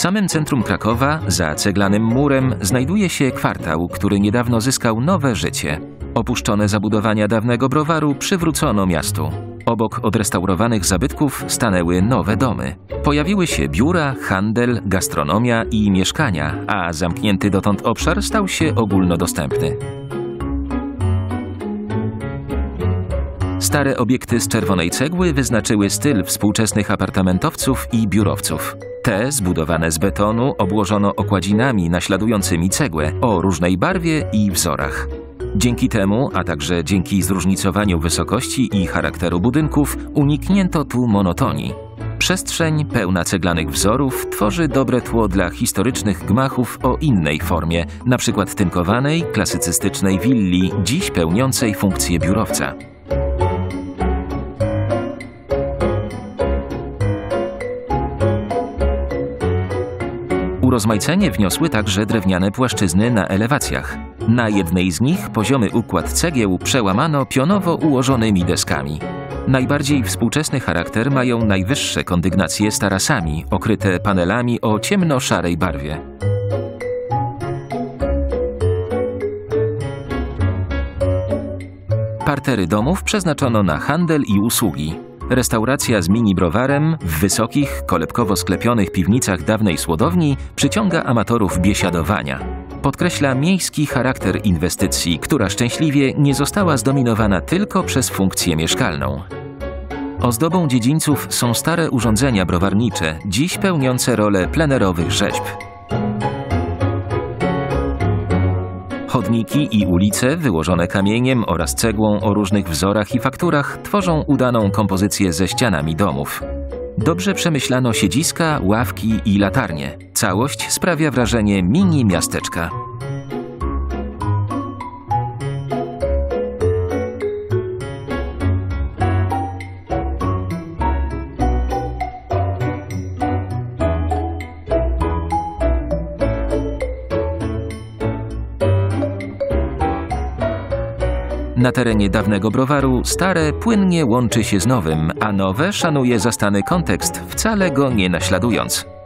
samym centrum Krakowa, za ceglanym murem, znajduje się kwartał, który niedawno zyskał nowe życie. Opuszczone zabudowania dawnego browaru przywrócono miastu. Obok odrestaurowanych zabytków stanęły nowe domy. Pojawiły się biura, handel, gastronomia i mieszkania, a zamknięty dotąd obszar stał się ogólnodostępny. Stare obiekty z czerwonej cegły wyznaczyły styl współczesnych apartamentowców i biurowców. Te, zbudowane z betonu, obłożono okładzinami naśladującymi cegłę o różnej barwie i wzorach. Dzięki temu, a także dzięki zróżnicowaniu wysokości i charakteru budynków, uniknięto tu monotonii. Przestrzeń pełna ceglanych wzorów tworzy dobre tło dla historycznych gmachów o innej formie, np. tynkowanej, klasycystycznej willi, dziś pełniącej funkcję biurowca. Urozmaicenie wniosły także drewniane płaszczyzny na elewacjach. Na jednej z nich poziomy układ cegieł przełamano pionowo ułożonymi deskami. Najbardziej współczesny charakter mają najwyższe kondygnacje z tarasami, okryte panelami o ciemno-szarej barwie. Partery domów przeznaczono na handel i usługi. Restauracja z mini-browarem w wysokich, kolebkowo sklepionych piwnicach dawnej słodowni przyciąga amatorów biesiadowania. Podkreśla miejski charakter inwestycji, która szczęśliwie nie została zdominowana tylko przez funkcję mieszkalną. Ozdobą dziedzińców są stare urządzenia browarnicze, dziś pełniące rolę plenerowych rzeźb. Chodniki i ulice wyłożone kamieniem oraz cegłą o różnych wzorach i fakturach tworzą udaną kompozycję ze ścianami domów. Dobrze przemyślano siedziska, ławki i latarnie. Całość sprawia wrażenie mini miasteczka. Na terenie dawnego browaru stare płynnie łączy się z nowym, a nowe szanuje zastany kontekst, wcale go nie naśladując.